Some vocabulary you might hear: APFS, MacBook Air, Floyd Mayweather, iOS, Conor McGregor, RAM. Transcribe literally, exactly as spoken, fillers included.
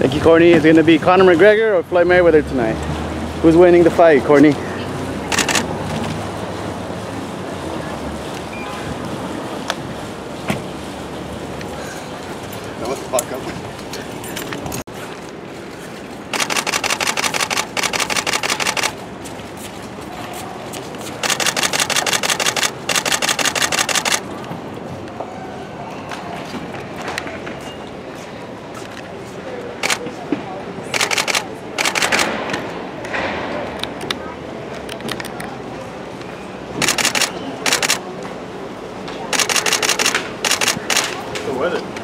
Thank you, Courtney. Is it going to be Conor McGregor or Floyd Mayweather tonight? Who's winning the fight, Courtney? Now what the fuck up with you? With it.